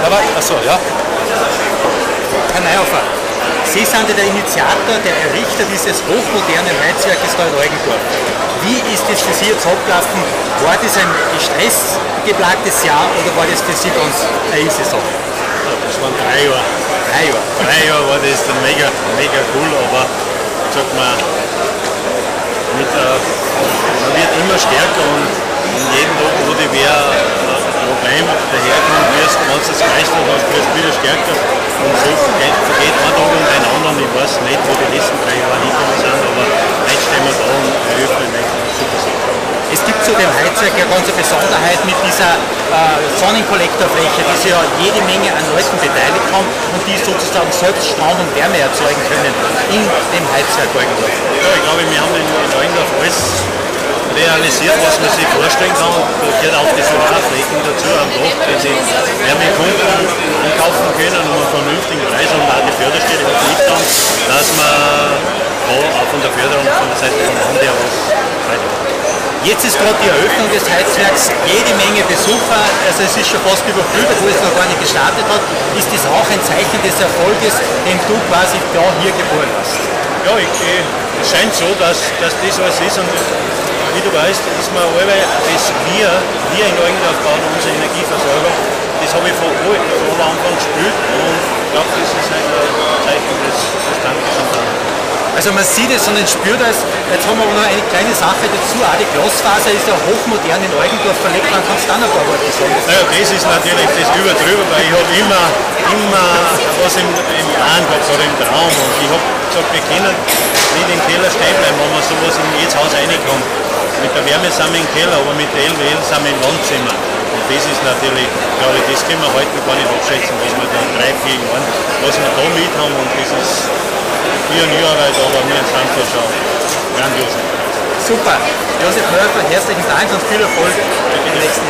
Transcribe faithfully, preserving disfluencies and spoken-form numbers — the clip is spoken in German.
Da war ich, achso, ja. Herr Neuhofer, Sie sind ja der Initiator, der Errichter dieses hochmodernen Heizwerkes da in Eugendorf. Wie ist das für Sie jetzt abgelaufen? War das ein stressgeplagtes Jahr oder war das für Sie ganz eine easy Sache? Das waren drei Jahre. Drei Jahre? Drei Jahre war das dann mega, mega cool, aber sagt man, mit, äh, man wird immer stärker und jeden Tag, wo die wer ein Problem daherkommt, wirst du ganz das Geistel, wirst wieder stärker und so vergeht, vergeht man da und ein anderen. Ich weiß nicht, wo die letzten drei Jahre hingekommen sind, aber jetzt stehen wir da und eröffnen wir super Sachen. Es gibt zu dem Heizwerk ja ganz eine Besonderheit mit dieser äh, Sonnenkollektorfläche, die sich ja jede Menge an Leuten beteiligt haben und die sozusagen selbst Strom und Wärme erzeugen können in dem Heizwerk Eugendorf. Ja, ich glaube, wir haben in, in Eugendorf alles realisiert, was man sich vorstellen kann, und da gehört auch die Solarflächen dazu am Dach, die sie Wärmekunden einkaufen können um einen vernünftigen Preis, und auch die Förderstelle hat nicht an, dass man auch von der Förderung von der Seite vom Land her was weitermacht. Jetzt ist gerade die Eröffnung des Heizwerks, jede Menge Besucher, also es ist schon fast überfüllt, obwohl es noch gar nicht gestartet hat. Ist das auch ein Zeichen des Erfolges, den du quasi da hier geboren hast? Ja, ich, ich, es scheint so, dass, dass das alles ist, und wie du weißt, ist mir alle, dass wir, wir in Eugendorf bauen unsere Energieversorgung. Das habe ich von Anfang gespielt und ich glaube, das ist ein Zeichen des, des Dankes und Dankes. Also man sieht es und man spürt es. Jetzt haben wir aber noch eine kleine Sache dazu. Auch die Glasfaser ist ja hochmodern in Eugendorf verlegt. Man kann es dann ein paar Worte sagen. Naja, das ist natürlich das Überdrüber, weil ich habe immer, immer was im, im Plan gehabt oder im Traum. Und ich habe gesagt, wir können nicht im Keller stehen bleiben, wenn wir sowas in jedes Haus reinkommen. Mit der Wärme sind wir im Keller, aber mit der L W L sind wir im Wohnzimmer. Und das ist natürlich, glaube ich, das können wir heute gar nicht abschätzen, was wir da in drei, vier Jahren, was wir da mit haben. Und das ist hier und hier, weil da bei mir ins Land schauen. Grandios. Super. Josef Höfer, herzlichen Dank und viel Erfolg im nächsten Jahr.